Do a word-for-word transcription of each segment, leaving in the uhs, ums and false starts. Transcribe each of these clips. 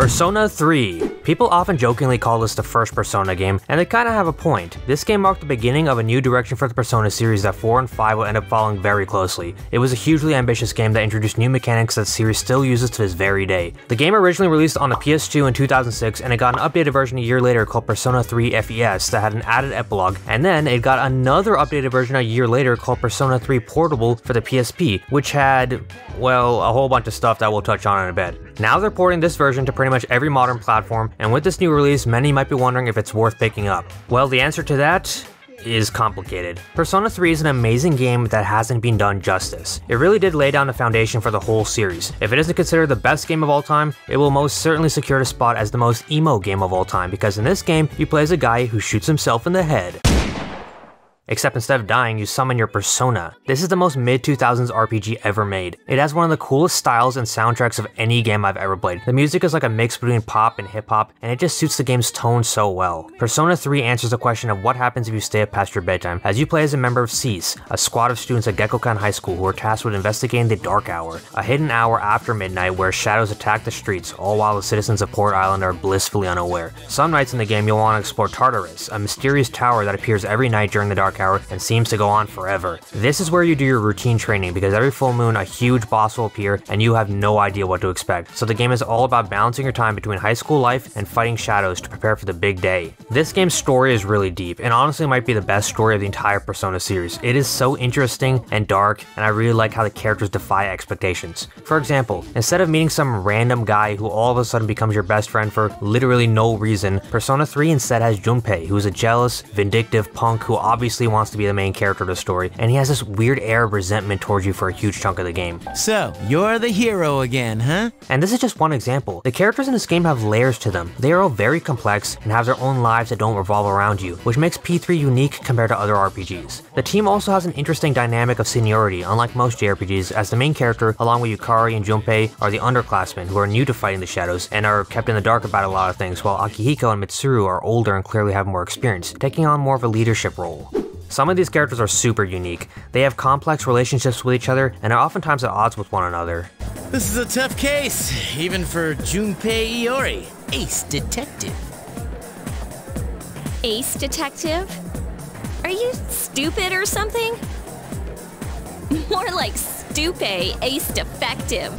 Persona three. People often jokingly call this the first Persona game, and they kinda have a point. This game marked the beginning of a new direction for the Persona series that four and five will end up following very closely. It was a hugely ambitious game that introduced new mechanics that the series still uses to this very day. The game originally released on the P S two in two thousand six, and it got an updated version a year later called Persona three F E S that had an added epilogue, and then it got another updated version a year later called Persona three Portable for the P S P, which had, well, a whole bunch of stuff that we'll touch on in a bit. Now they're porting this version to pretty much every modern platform, and with this new release, many might be wondering if it's worth picking up. Well, the answer to that is complicated. Persona three is an amazing game that hasn't been done justice. It really did lay down the foundation for the whole series. If it isn't considered the best game of all time, it will most certainly secure a spot as the most emo game of all time, because in this game, you play as a guy who shoots himself in the head. Except instead of dying, you summon your persona. This is the most mid two thousands R P G ever made. It has one of the coolest styles and soundtracks of any game I've ever played. The music is like a mix between pop and hip hop, and it just suits the game's tone so well. Persona three answers the question of what happens if you stay up past your bedtime, as you play as a member of SEES, a squad of students at Gekkokan High School who are tasked with investigating the Dark Hour, a hidden hour after midnight where shadows attack the streets, all while the citizens of Port Island are blissfully unaware. Some nights in the game, you'll want to explore Tartarus, a mysterious tower that appears every night during the Dark Hour Hour and seems to go on forever. This is where you do your routine training, because every full moon a huge boss will appear and you have no idea what to expect, so the game is all about balancing your time between high school life and fighting shadows to prepare for the big day. This game's story is really deep, and honestly might be the best story of the entire Persona series. It is so interesting and dark, and I really like how the characters defy expectations. For example, instead of meeting some random guy who all of a sudden becomes your best friend for literally no reason, Persona three instead has Junpei, who is a jealous, vindictive punk who obviously wants to be the main character of the story, and he has this weird air of resentment towards you for a huge chunk of the game. So, you're the hero again, huh? And this is just one example. The characters in this game have layers to them. They are all very complex and have their own lives that don't revolve around you, which makes P three unique compared to other R P Gs. The team also has an interesting dynamic of seniority, unlike most J R P Gs, as the main character, along with Yukari and Junpei, are the underclassmen who are new to fighting the shadows and are kept in the dark about a lot of things, while Akihiko and Mitsuru are older and clearly have more experience, taking on more of a leadership role. Some of these characters are super unique. They have complex relationships with each other and are oftentimes at odds with one another. This is a tough case, even for Junpei Iori, ace detective. Ace detective? Are you stupid or something? More like Stupid Ace Defective.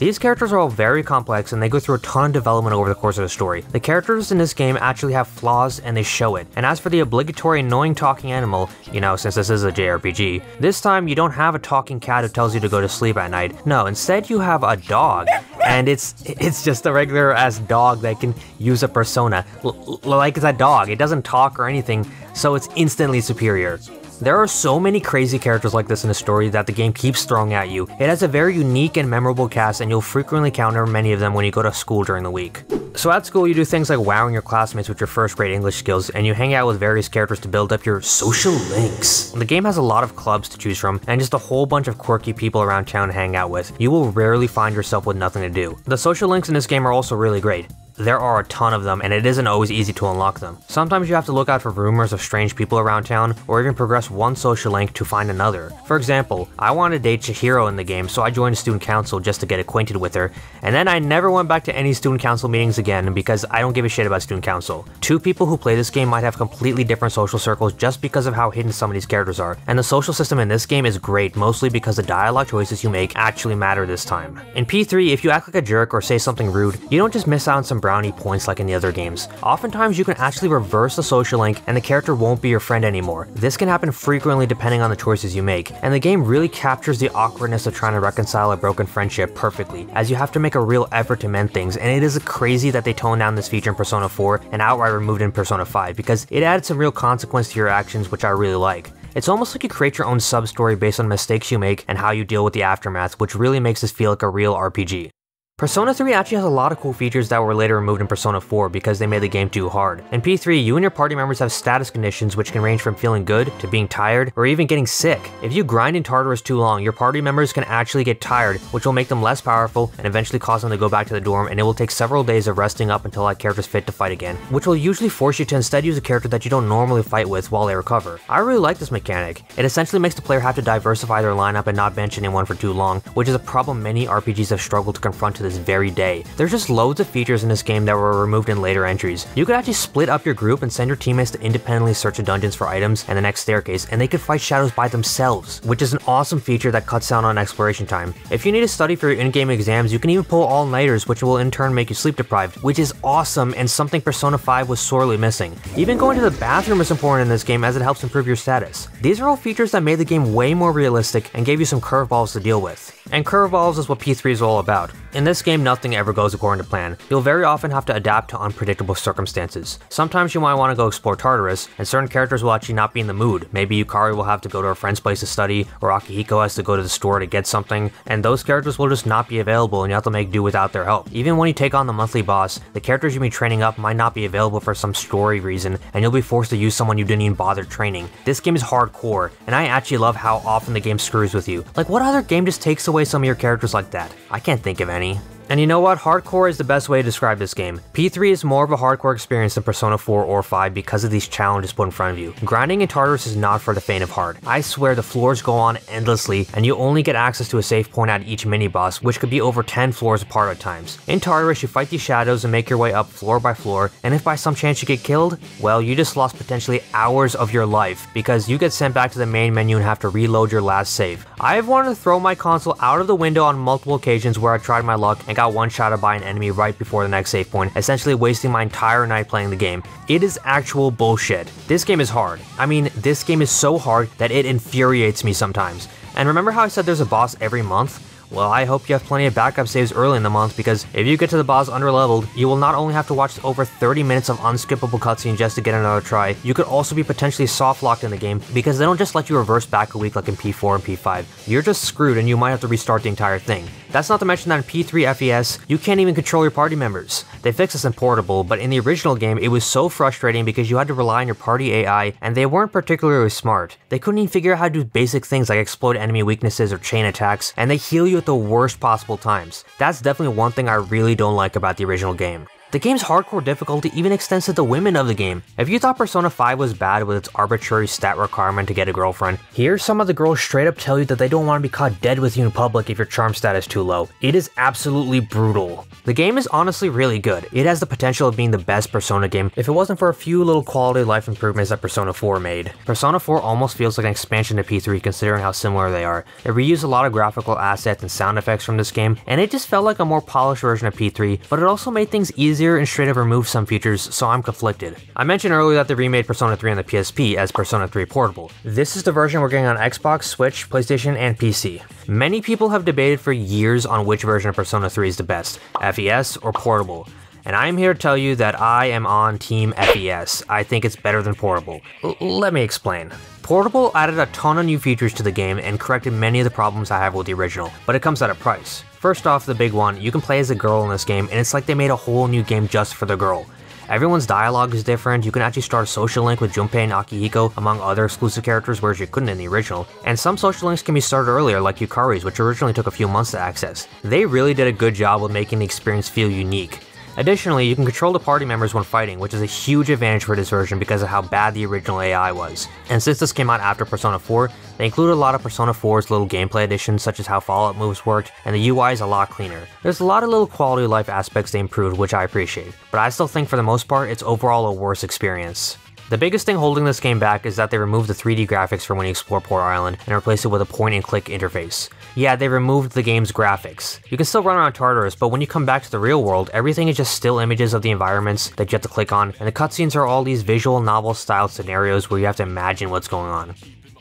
These characters are all very complex, and they go through a ton of development over the course of the story. The characters in this game actually have flaws, and they show it. And as for the obligatory annoying talking animal, you know, since this is a J R P G, this time you don't have a talking cat who tells you to go to sleep at night. No, instead you have a dog. And it's it's just a regular ass dog that can use a persona. L- like it's a dog, it doesn't talk or anything, so it's instantly superior. There are so many crazy characters like this in the story that the game keeps throwing at you. It has a very unique and memorable cast, and you'll frequently encounter many of them when you go to school during the week. So at school, you do things like wowing your classmates with your first grade English skills, and you hang out with various characters to build up your social links. The game has a lot of clubs to choose from, and just a whole bunch of quirky people around town to hang out with. You will rarely find yourself with nothing to do. The social links in this game are also really great. There are a ton of them, and it isn't always easy to unlock them. Sometimes you have to look out for rumors of strange people around town, or even progress one social link to find another. For example, I wanted to date Chihiro in the game, so I joined student council just to get acquainted with her, and then I never went back to any student council meetings again because I don't give a shit about student council. Two people who play this game might have completely different social circles just because of how hidden some of these characters are, and the social system in this game is great, mostly because the dialogue choices you make actually matter this time. In P three, if you act like a jerk or say something rude, you don't just miss out on some brownie points like in the other games. Oftentimes you can actually reverse the social link and the character won't be your friend anymore. This can happen frequently depending on the choices you make, and the game really captures the awkwardness of trying to reconcile a broken friendship perfectly, as you have to make a real effort to mend things, and it is crazy that they toned down this feature in Persona four and outright removed it in Persona five, because it added some real consequence to your actions, which I really like. It's almost like you create your own sub-story based on mistakes you make and how you deal with the aftermath, which really makes this feel like a real R P G. Persona three actually has a lot of cool features that were later removed in Persona four because they made the game too hard. In P three, you and your party members have status conditions which can range from feeling good to being tired or even getting sick. If you grind in Tartarus too long, your party members can actually get tired, which will make them less powerful and eventually cause them to go back to the dorm, and it will take several days of resting up until that character's fit to fight again, which will usually force you to instead use a character that you don't normally fight with while they recover. I really like this mechanic. It essentially makes the player have to diversify their lineup and not bench anyone for too long, which is a problem many R P Gs have struggled to confront to this very day. There's just loads of features in this game that were removed in later entries. You could actually split up your group and send your teammates to independently search the dungeons for items and the next staircase, and they could fight shadows by themselves, which is an awesome feature that cuts down on exploration time. If you need to study for your in-game exams, you can even pull all-nighters, which will in turn make you sleep deprived, which is awesome and something Persona five was sorely missing. Even going to the bathroom is important in this game as it helps improve your status. These are all features that made the game way more realistic and gave you some curveballs to deal with. And curveballs is what P three is all about. In this game, nothing ever goes according to plan. You'll very often have to adapt to unpredictable circumstances. Sometimes you might want to go explore Tartarus, and certain characters will actually not be in the mood. Maybe Yukari will have to go to a friend's place to study, or Akihiko has to go to the store to get something, and those characters will just not be available and you have to make do without their help. Even when you take on the monthly boss, the characters you'll be training up might not be available for some story reason, and you'll be forced to use someone you didn't even bother training. This game is hardcore, and I actually love how often the game screws with you. Like, what other game just takes away some of your characters like that? I can't think of any. And you know what? Hardcore is the best way to describe this game. P three is more of a hardcore experience than Persona four or five because of these challenges put in front of you. Grinding in Tartarus is not for the faint of heart. I swear the floors go on endlessly, and you only get access to a save point at each mini-boss, which could be over ten floors apart at times. In Tartarus, you fight these shadows and make your way up floor by floor, and if by some chance you get killed, well, you just lost potentially hours of your life, because you get sent back to the main menu and have to reload your last save. I've wanted to throw my console out of the window on multiple occasions where I tried my luck and got one-shotted by an enemy right before the next save point, essentially wasting my entire night playing the game. It is actual bullshit. This game is hard. I mean, this game is so hard that it infuriates me sometimes. And remember how I said there's a boss every month? Well, I hope you have plenty of backup saves early in the month, because if you get to the boss underleveled, you will not only have to watch over thirty minutes of unskippable cutscenes just to get another try, you could also be potentially softlocked in the game because they don't just let you reverse back a week like in P four and P five. You're just screwed and you might have to restart the entire thing. That's not to mention that in P three F E S, you can't even control your party members. They fixed this in Portable, but in the original game, it was so frustrating because you had to rely on your party A I, and they weren't particularly smart. They couldn't even figure out how to do basic things like exploit enemy weaknesses or chain attacks, and they heal you at the worst possible times. That's definitely one thing I really don't like about the original game. The game's hardcore difficulty even extends to the women of the game. If you thought Persona five was bad with its arbitrary stat requirement to get a girlfriend, here some of the girls straight up tell you that they don't want to be caught dead with you in public if your charm stat is too low. It is absolutely brutal. The game is honestly really good. It has the potential of being the best Persona game if it wasn't for a few little quality of life improvements that Persona four made. Persona four almost feels like an expansion to P three considering how similar they are. It reused a lot of graphical assets and sound effects from this game, and it just felt like a more polished version of P three, but it also made things easier and straight up remove some features, so I'm conflicted. I mentioned earlier that they remade Persona three on the P S P as Persona three Portable. This is the version we're getting on Xbox, Switch, PlayStation, and P C. Many people have debated for years on which version of Persona three is the best, F E S or Portable. And I'm here to tell you that I am on Team F E S. I think it's better than Portable. L- let me explain. Portable added a ton of new features to the game and corrected many of the problems I have with the original, but it comes at a price. First off, the big one, you can play as a girl in this game, and it's like they made a whole new game just for the girl. Everyone's dialogue is different, you can actually start a social link with Junpei and Akihiko among other exclusive characters, whereas you couldn't in the original, and some social links can be started earlier like Yukari's, which originally took a few months to access. They really did a good job with making the experience feel unique. Additionally, you can control the party members when fighting, which is a huge advantage for this version because of how bad the original A I was. And since this came out after Persona four, they included a lot of Persona four's little gameplay additions, such as how follow-up moves worked, and the U I is a lot cleaner. There's a lot of little quality of life aspects they improved, which I appreciate, but I still think for the most part, it's overall a worse experience. The biggest thing holding this game back is that they removed the three D graphics for when you explore Port Island and replaced it with a point-and-click interface. Yeah, they removed the game's graphics. You can still run around Tartarus, but when you come back to the real world, everything is just still images of the environments that you have to click on, and the cutscenes are all these visual novel-style scenarios where you have to imagine what's going on.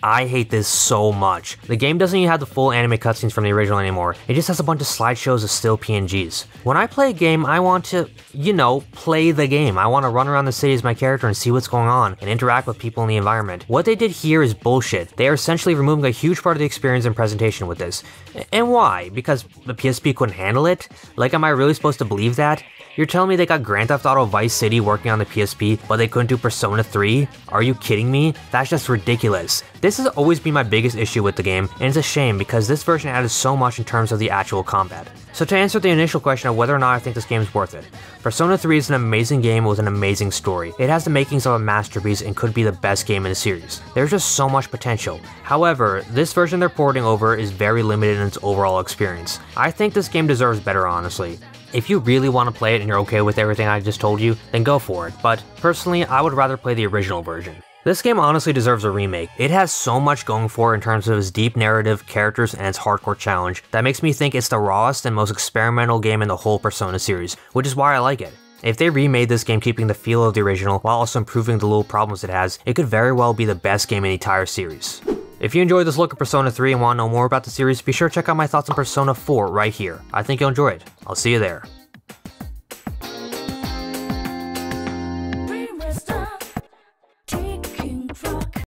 I hate this so much. The game doesn't even have the full anime cutscenes from the original anymore. It just has a bunch of slideshows of still P N Gs. When I play a game, I want to, you know, play the game. I want to run around the city as my character and see what's going on and interact with people in the environment. What they did here is bullshit. They are essentially removing a huge part of the experience and presentation with this. And why? Because the P S P couldn't handle it? Like, am I really supposed to believe that? You're telling me they got Grand Theft Auto Vice City working on the P S P, but they couldn't do Persona three? Are you kidding me? That's just ridiculous. This This has always been my biggest issue with the game, and it's a shame because this version added so much in terms of the actual combat. So to answer the initial question of whether or not I think this game is worth it, Persona three is an amazing game with an amazing story. It has the makings of a masterpiece and could be the best game in the series. There's just so much potential. However, this version they're porting over is very limited in its overall experience. I think this game deserves better, honestly. If you really want to play it and you're okay with everything I just told you, then go for it, but personally, I would rather play the original version. This game honestly deserves a remake. It has so much going for it in terms of its deep narrative, characters, and its hardcore challenge that makes me think it's the rawest and most experimental game in the whole Persona series, which is why I like it. If they remade this game keeping the feel of the original while also improving the little problems it has, it could very well be the best game in the entire series. If you enjoyed this look at Persona three and want to know more about the series, be sure to check out my thoughts on Persona four right here. I think you'll enjoy it. I'll see you there.